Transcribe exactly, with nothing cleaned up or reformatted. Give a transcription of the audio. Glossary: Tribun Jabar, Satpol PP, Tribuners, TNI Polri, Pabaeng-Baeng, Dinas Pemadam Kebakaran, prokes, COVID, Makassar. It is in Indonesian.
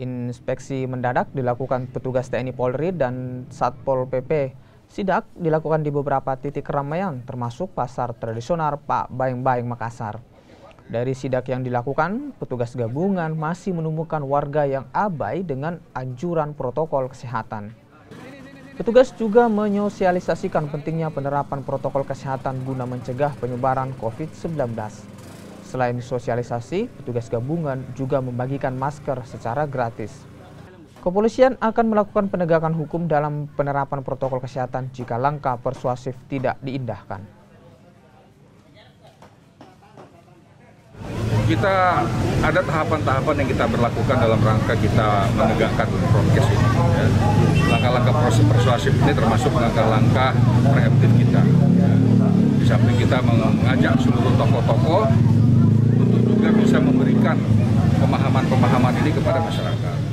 Inspeksi mendadak dilakukan petugas T N I Polri dan Satpol P P. Sidak dilakukan di beberapa titik keramaian, termasuk pasar tradisional Pabaeng-Baeng, Makassar. Dari sidak yang dilakukan, petugas gabungan masih menemukan warga yang abai dengan anjuran protokol kesehatan. Petugas juga menyosialisasikan pentingnya penerapan protokol kesehatan guna mencegah penyebaran COVID sembilan belas. Selain sosialisasi, petugas gabungan juga membagikan masker secara gratis. Kepolisian akan melakukan penegakan hukum dalam penerapan protokol kesehatan jika langkah persuasif tidak diindahkan. Kita ada tahapan-tahapan yang kita berlakukan dalam rangka kita menegakkan prokes ini. Langkah-langkah proses persuasif ini termasuk langkah-langkah preemptif kita. Di samping kita mengajak seluruh tokoh-tokoh untuk juga bisa memberikan pemahaman-pemahaman ini kepada masyarakat.